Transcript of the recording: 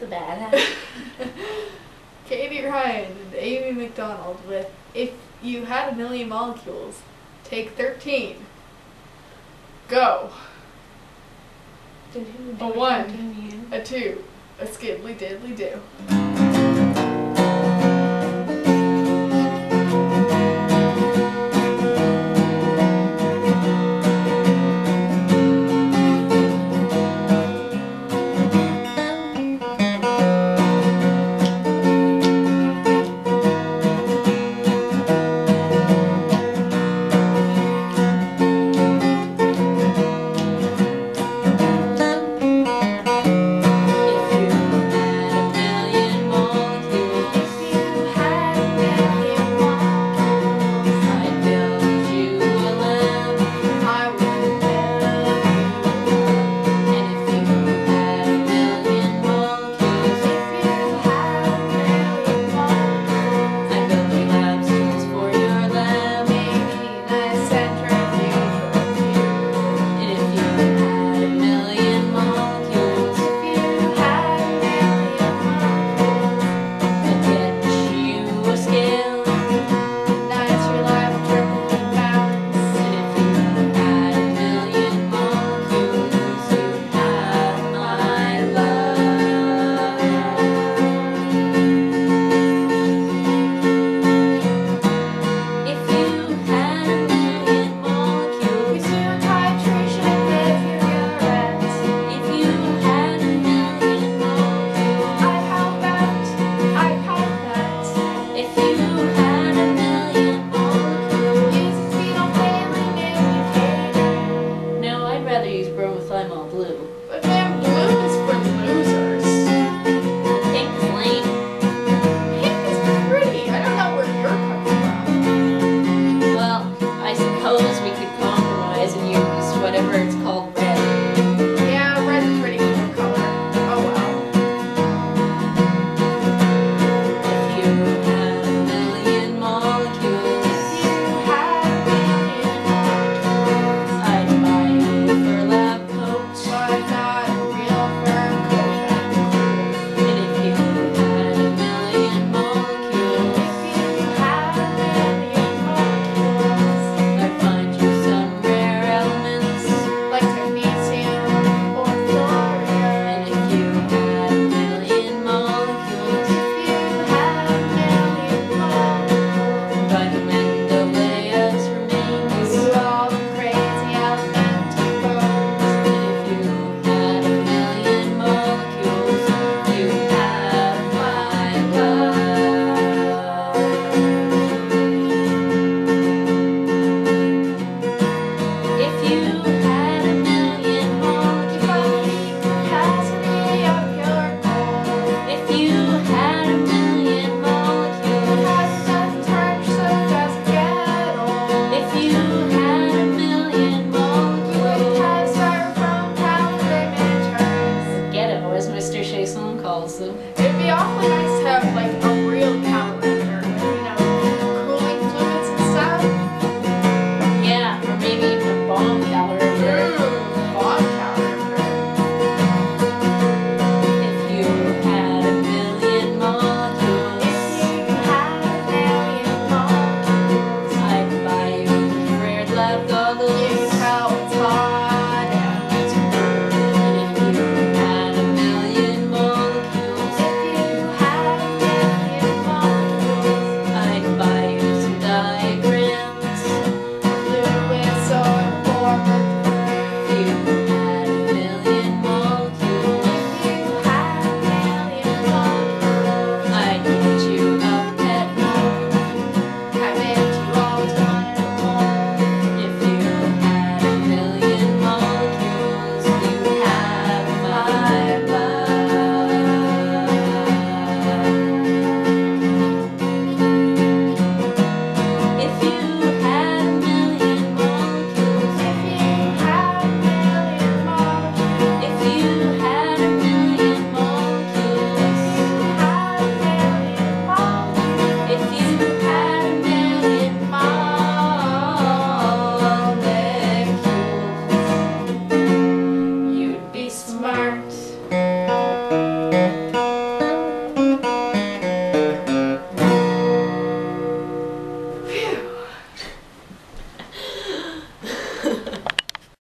with a banana. Katie Ryan and Amy McDonald with If You Had a Million Molecules. Take 13. Go. A 1, a 2, a skiddly diddly do.